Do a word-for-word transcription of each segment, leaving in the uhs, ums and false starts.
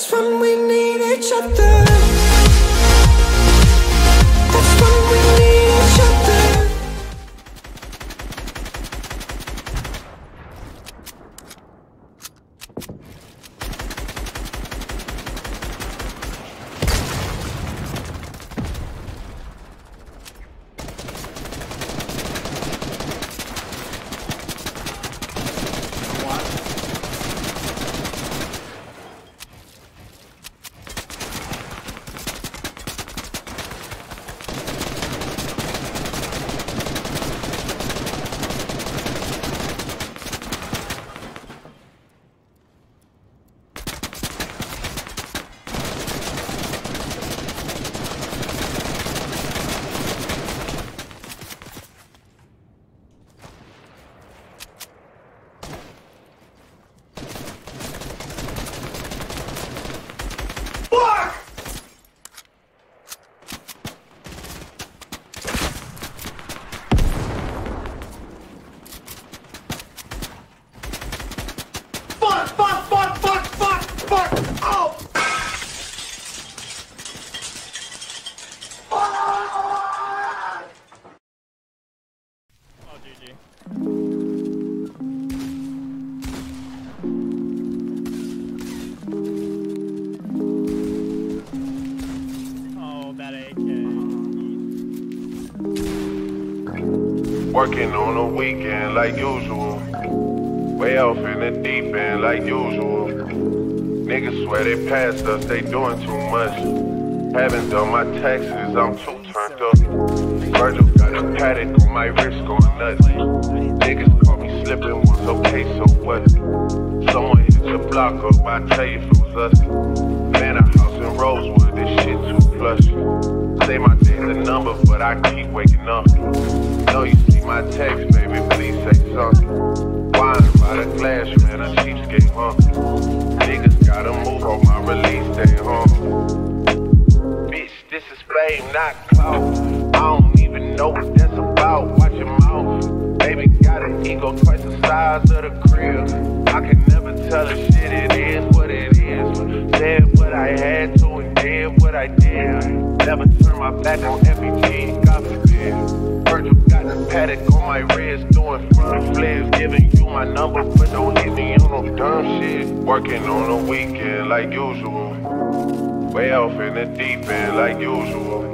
That's when we need each other. That's when we need each other. Working on a weekend like usual, way off in the deep end like usual. Niggas swear they passed us, they doing too much. Haven't done my taxes, I'm too turned up. Virgil got a paddock on my wrist going nuts. Niggas caught me slipping, was okay, so what? Someone hit the block up, I tell you if it was us. Man, a house in Rosewood, this shit too plush. Say my day's a number, but I keep waking up. Know you see my text, baby, please say something. Wine by the glass, man, a cheapskate, huh? Niggas gotta move on my release day, huh? Bitch, this is flame, not clout. I don't even know what that's about, watch your mouth. Baby got an ego twice the size of the crib. I can never tell her shit, it is what it is. Said what I had to and did what I did. Never turn my back on everything, God forbid. Virgil got a paddock on my wrist, doing front flares, giving you my number, but don't hit me on no dumb shit. Working on a weekend like usual, way off in the deep end like usual.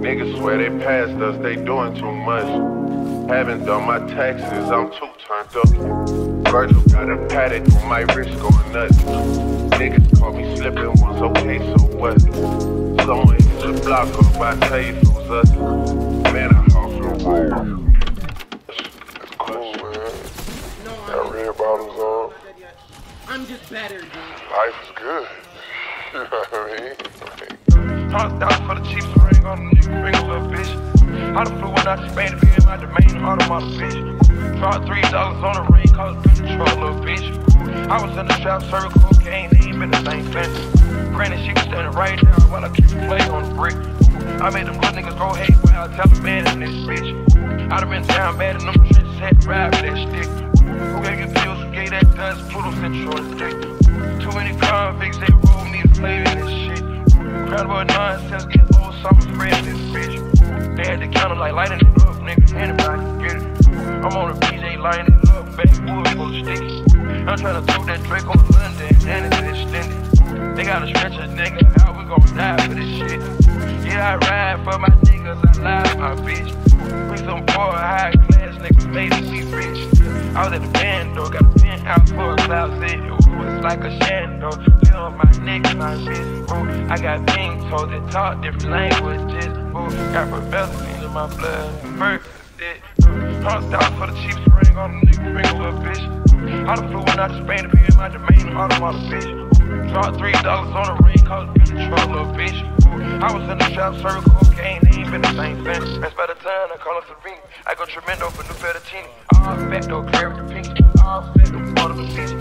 Niggas swear they passed us, they doing too much. Haven't done my taxes, I'm too turned up. Virgil got a paddock on my wrist, going nuts. Niggas caught me slipping once, okay, so what? Someone hit the block up, I tell you if it was us. Man, I hustled away. It's cool, man. Got red bottoms on. I'm just better, dude. Life is good. You know what I mean? Talked out for the cheapest ring on the nigga ring, little bitch. I done flew one out to Spain to be in my domain, all of my bitch. Dropped three dollars on a ring, called it control, little bitch. I was in the trap, serving cocaine, they ain't been the same thing. Granted, she was standing right there while I keep playing on the brick. I made them little niggas go hate when I tell a man in this bitch. I done been down bad and them shits had to ride with that stick. Who gave you pills, who gave that dust, Pluto sent you on the dick. Too many convicts, they roll me to play with this shit. Incredible nonsense, get old summer spread this bitch. They had the counter like lighting it up, nigga, anybody can get it. I'm on a P J lighting it up, backwood full of sticks. I'm tryna throw that Drake on London, and it's extended. They gotta stretch a nigga out, we gon' die for this shit. Yeah, I ride for my niggas, I lie for my bitch. We some poor, high class niggas, made it, we rich. I was at the band door, got a penthouse for a closet. Ooh, it's like a shando, feel on my neck, my bitch. Ooh, I got pink toes that talk different languages. Ooh, got professors in my blood, Birkin, shit. Honked out for the cheapest ring on the nigga ring, little bitch. I done flew one out to Spain to be in my domain, all of my bitch. Dropped three dollars on a ring, called it control, little bitch. I was in the shop, serving cocaine, they ain't been the same thing. That's by the time I call up Serene. I go tremendo for new fettuccine. All fat though, clear with the pinky. All fat though, part of the bitch. I'm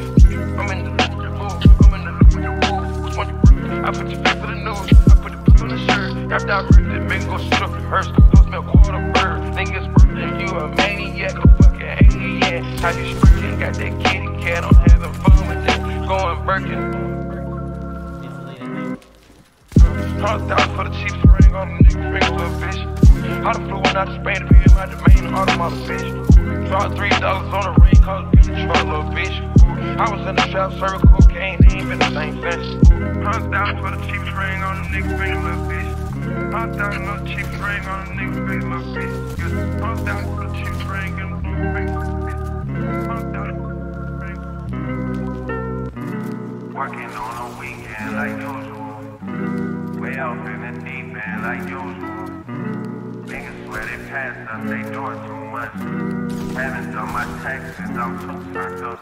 in the loop with your move. I'm in the loop with your move. Which one you bring? I put your face to the news. I put the piss on the shirt. After I ripped it, make go strip and hearse. Go smell quarter bird. Niggas birthday, you a maniac. Go fucking hate, yeah. How you spread? Got that kitty cat, I'm having fun with that, going Birkin. Cross down for the cheapest ring on a nigga ring for a bitch. I done flew one out of Spain to be in my domain, all of my bitch. Dropped three dollars on a ring, cause give me truck, little bitch. I was in the trap, serving cocaine, they ain't been the same since. Cross down for the cheapest ring on a nigga ring for a bitch. I down no cheap ring on a nigga ring for a bitch. Cross down for the cheapest ring on a nigga ring for a bitch. Cross down for the ring. Working on a weekend like usual. Way off in the deep end like usual. Niggas swear they passed us, they doing too much. Haven't done my taxes, I'm too turned up.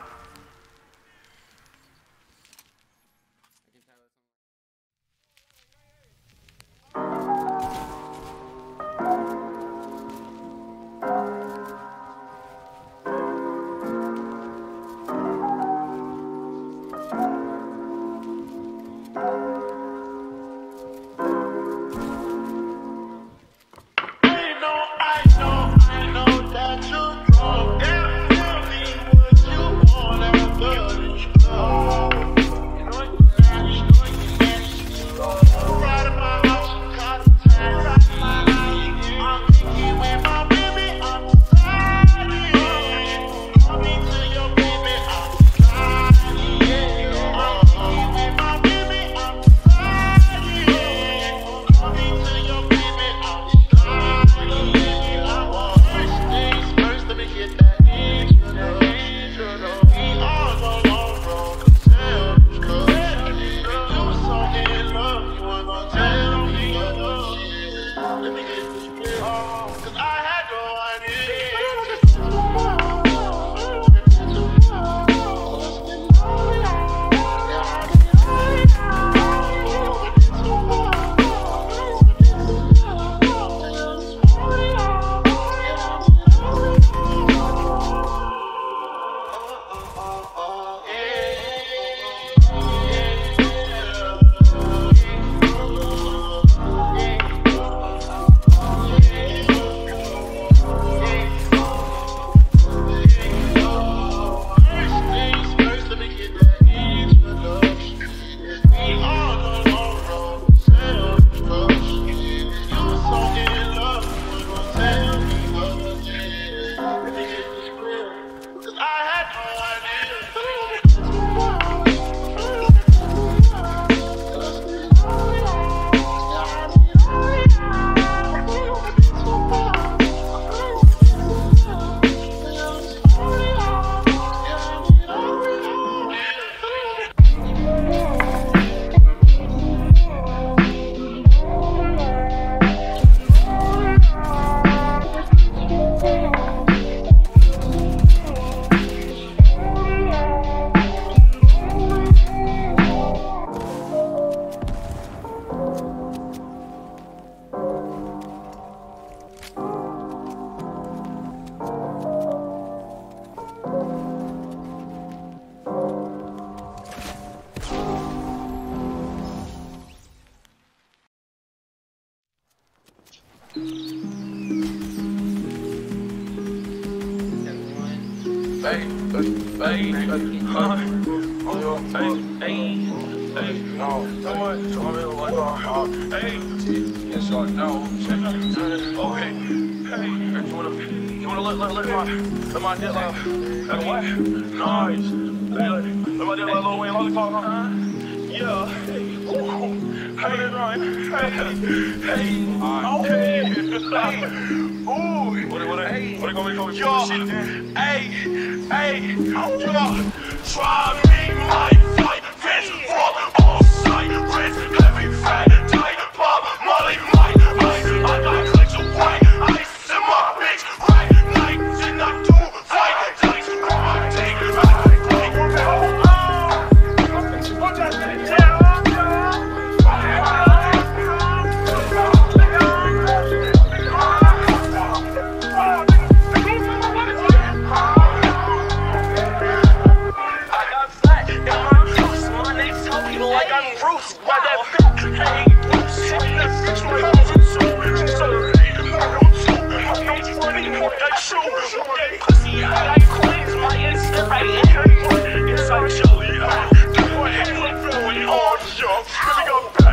Here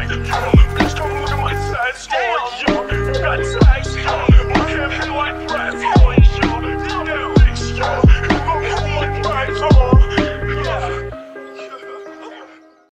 we go back.